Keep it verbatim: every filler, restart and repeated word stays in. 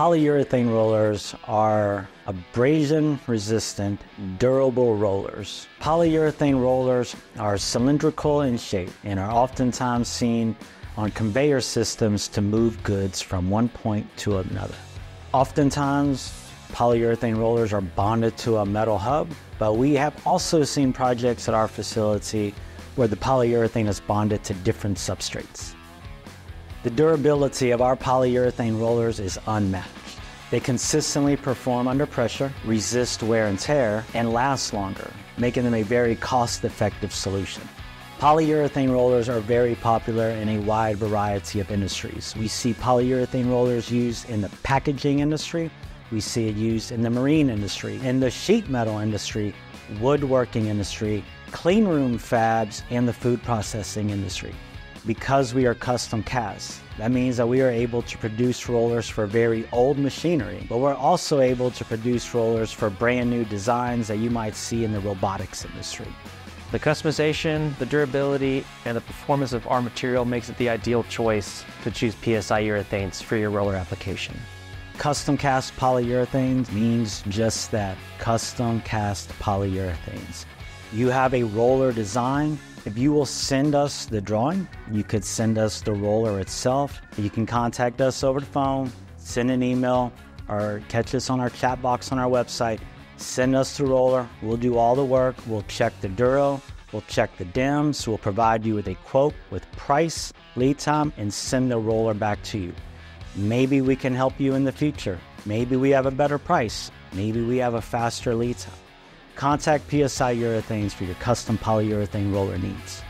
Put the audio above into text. Polyurethane rollers are abrasion-resistant, durable rollers. Polyurethane rollers are cylindrical in shape and are oftentimes seen on conveyor systems to move goods from one point to another. Oftentimes, polyurethane rollers are bonded to a metal hub, but we have also seen projects at our facility where the polyurethane is bonded to different substrates. The durability of our polyurethane rollers is unmatched. They consistently perform under pressure, resist wear and tear, and last longer, making them a very cost-effective solution. Polyurethane rollers are very popular in a wide variety of industries. We see polyurethane rollers used in the packaging industry, we see it used in the marine industry, in the sheet metal industry, woodworking industry, clean room fabs, and the food processing industry. Because we are custom cast, that means that we are able to produce rollers for very old machinery, but we're also able to produce rollers for brand new designs that you might see in the robotics industry. The customization, the durability, and the performance of our material makes it the ideal choice to choose P S I Urethanes for your roller application. Custom cast polyurethanes means just that, custom cast polyurethanes. You have a roller design. If you will send us the drawing, you could send us the roller itself. You can contact us over the phone, send an email, or catch us on our chat box on our website. Send us the roller. We'll do all the work. We'll check the duro. We'll check the dims. We'll provide you with a quote with price, lead time, and send the roller back to you. Maybe we can help you in the future. Maybe we have a better price. Maybe we have a faster lead time. Contact P S I Urethanes for your custom polyurethane roller needs.